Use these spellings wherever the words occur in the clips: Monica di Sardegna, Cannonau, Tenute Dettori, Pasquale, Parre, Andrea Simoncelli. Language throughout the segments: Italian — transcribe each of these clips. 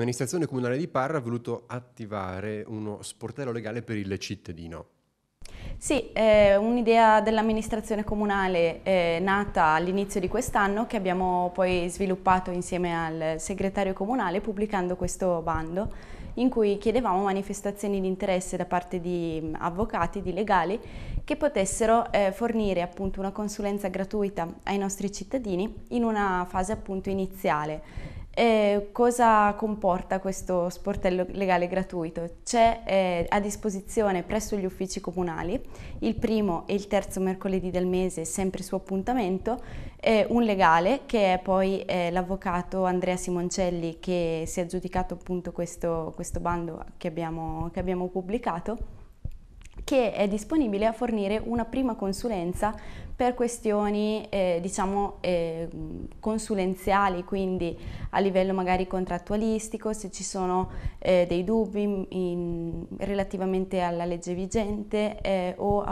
l'amministrazione comunale di Parre ha voluto attivare uno sportello legale per il cittadino. Sì, è un'idea dell'amministrazione comunale nata all'inizio di quest'anno, che abbiamo poi sviluppato insieme al segretario comunale pubblicando questo bando in cui chiedevamo manifestazioni di interesse da parte di avvocati, di legali che potessero fornire appunto una consulenza gratuita ai nostri cittadini in una fase appunto iniziale. Cosa comporta questo sportello legale gratuito? C'è a disposizione presso gli uffici comunali, il primo e il terzo mercoledì del mese, sempre su appuntamento, un legale che è poi l'avvocato Andrea Simoncelli, che si è aggiudicato appunto questo bando che abbiamo pubblicato, che è disponibile a fornire una prima consulenza per questioni diciamo consulenziali, quindi a livello magari contrattualistico, se ci sono dei dubbi relativamente alla legge vigente o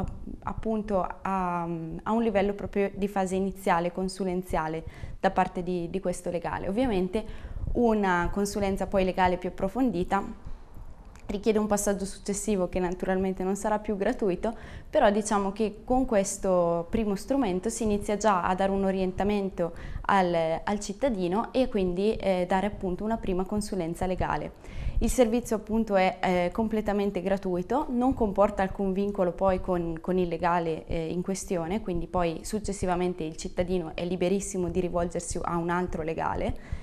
appunto a un livello proprio di fase iniziale, consulenziale da parte di questo legale. Ovviamente una consulenza poi legale più approfondita richiede un passaggio successivo che naturalmente non sarà più gratuito, però diciamo che con questo primo strumento si inizia già a dare un orientamento al cittadino e quindi dare appunto una prima consulenza legale. Il servizio appunto è completamente gratuito, non comporta alcun vincolo poi con il legale in questione, quindi poi successivamente il cittadino è liberissimo di rivolgersi a un altro legale.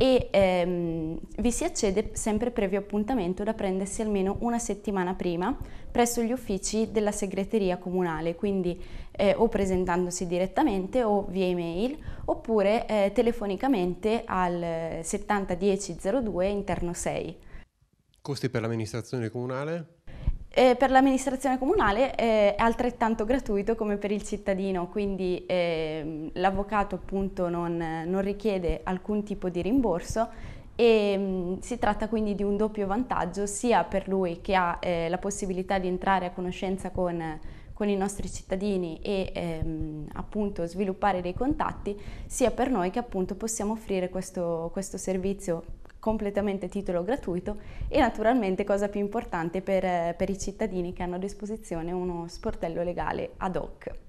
Vi si accede sempre previo appuntamento da prendersi almeno una settimana prima presso gli uffici della segreteria comunale, quindi o presentandosi direttamente o via email oppure telefonicamente al 70 10 02 interno 6. Costi per l'amministrazione comunale? Per l'amministrazione comunale è altrettanto gratuito come per il cittadino, quindi l'avvocato appunto non richiede alcun tipo di rimborso e si tratta quindi di un doppio vantaggio sia per lui che ha la possibilità di entrare a conoscenza con i nostri cittadini e appunto sviluppare dei contatti, sia per noi che appunto possiamo offrire questo servizio completamente a titolo gratuito e naturalmente, cosa più importante, per i cittadini che hanno a disposizione uno sportello legale ad hoc.